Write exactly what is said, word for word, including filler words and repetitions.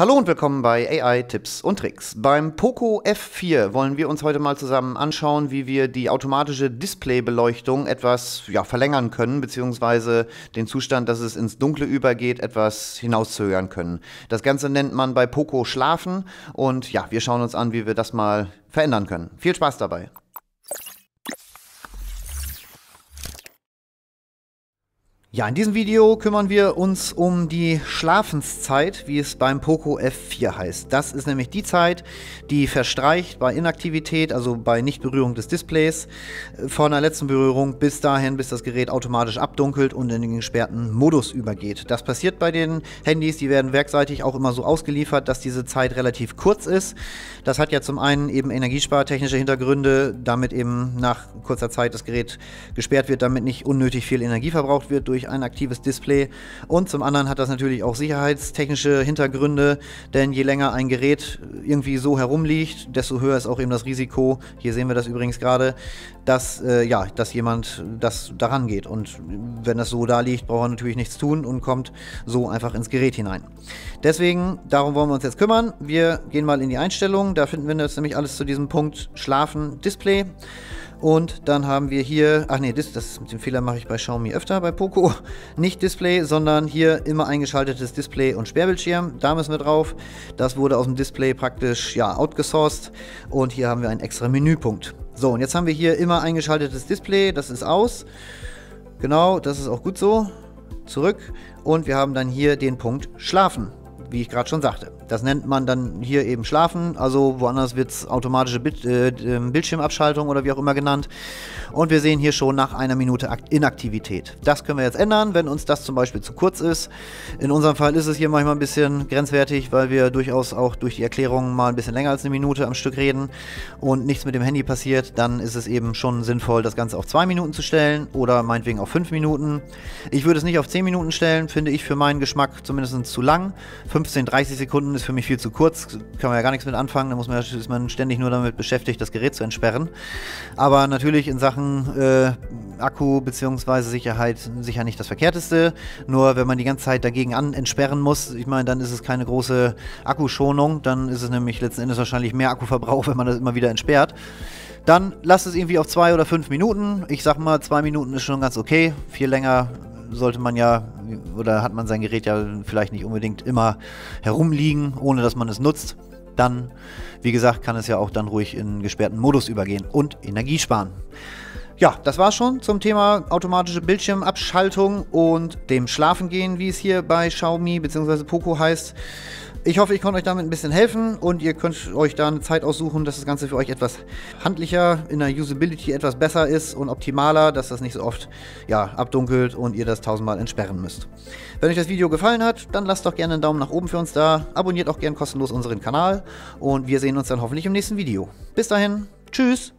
Hallo und willkommen bei A I Tipps und Tricks. Beim Poco F vier wollen wir uns heute mal zusammen anschauen, wie wir die automatische Displaybeleuchtung etwas ja, verlängern können, beziehungsweise den Zustand, dass es ins Dunkle übergeht, etwas hinauszögern können. Das Ganze nennt man bei Poco Schlafen und ja, wir schauen uns an, wie wir das mal verändern können. Viel Spaß dabei! Ja, in diesem Video kümmern wir uns um die Schlafenszeit, wie es beim Poco F vier heißt. Das ist nämlich die Zeit, die verstreicht bei Inaktivität, also bei Nichtberührung des Displays, von der letzten Berührung bis dahin, bis das Gerät automatisch abdunkelt und in den gesperrten Modus übergeht. Das passiert bei den Handys, die werden werkseitig auch immer so ausgeliefert, dass diese Zeit relativ kurz ist. Das hat ja zum einen eben energiespartechnische Hintergründe, damit eben nach kurzer Zeit das Gerät gesperrt wird, damit nicht unnötig viel Energie verbraucht wird durch ein aktives Display, und zum anderen hat das natürlich auch sicherheitstechnische Hintergründe, denn je länger ein Gerät irgendwie so herumliegt, desto höher ist auch eben das Risiko, hier sehen wir das übrigens gerade, dass, äh, ja, dass jemand das daran geht, und wenn das so da liegt, braucht er natürlich nichts tun und kommt so einfach ins Gerät hinein. Deswegen, darum wollen wir uns jetzt kümmern. Wir gehen mal in die Einstellungen, da finden wir jetzt nämlich alles zu diesem Punkt Schlafen Display. Und dann haben wir hier, ach nee, das, das mit dem Fehler mache ich bei Xiaomi öfter, bei Poco. Nicht Display, sondern hier immer eingeschaltetes Display und Sperrbildschirm. Da müssen wir drauf. Das wurde aus dem Display praktisch, ja, outgesourced. Und hier haben wir einen extra Menüpunkt. So, und jetzt haben wir hier immer eingeschaltetes Display. Das ist aus. Genau, das ist auch gut so. Zurück. Und wir haben dann hier den Punkt Schlafen, wie ich gerade schon sagte. Das nennt man dann hier eben Schlafen, also woanders wird es automatische Bild, äh, Bildschirmabschaltung oder wie auch immer genannt. Und wir sehen hier schon nach einer Minute Inaktivität. Das können wir jetzt ändern, wenn uns das zum Beispiel zu kurz ist. In unserem Fall ist es hier manchmal ein bisschen grenzwertig, weil wir durchaus auch durch die Erklärungen mal ein bisschen länger als eine Minute am Stück reden und nichts mit dem Handy passiert. Dann ist es eben schon sinnvoll, das Ganze auf zwei Minuten zu stellen oder meinetwegen auf fünf Minuten. Ich würde es nicht auf zehn Minuten stellen, finde ich für meinen Geschmack zumindest zu lang. fünfzehn, dreißig Sekunden ist für mich viel zu kurz, kann man ja gar nichts mit anfangen, da muss man, ist man ständig nur damit beschäftigt, das Gerät zu entsperren. Aber natürlich in Sachen äh, Akku bzw. Sicherheit sicher nicht das Verkehrteste, nur wenn man die ganze Zeit dagegen an entsperren muss, ich meine, dann ist es keine große Akkuschonung, dann ist es nämlich letzten Endes wahrscheinlich mehr Akkuverbrauch, wenn man das immer wieder entsperrt. Dann lasst es irgendwie auf zwei oder fünf Minuten, ich sag mal, zwei Minuten ist schon ganz okay, viel länger sollte man ja, oder hat man sein Gerät ja vielleicht nicht unbedingt immer herumliegen, ohne dass man es nutzt. Dann, wie gesagt, kann es ja auch dann ruhig in gesperrten Modus übergehen und Energie sparen. Ja, das war's schon zum Thema automatische Bildschirmabschaltung und dem Schlafengehen, wie es hier bei Xiaomi bzw. Poco heißt. Ich hoffe, ich konnte euch damit ein bisschen helfen und ihr könnt euch da eine Zeit aussuchen, dass das Ganze für euch etwas handlicher, in der Usability etwas besser ist und optimaler, dass das nicht so oft ja, abdunkelt und ihr das tausendmal entsperren müsst. Wenn euch das Video gefallen hat, dann lasst doch gerne einen Daumen nach oben für uns da, abonniert auch gerne kostenlos unseren Kanal und wir sehen uns dann hoffentlich im nächsten Video. Bis dahin, tschüss!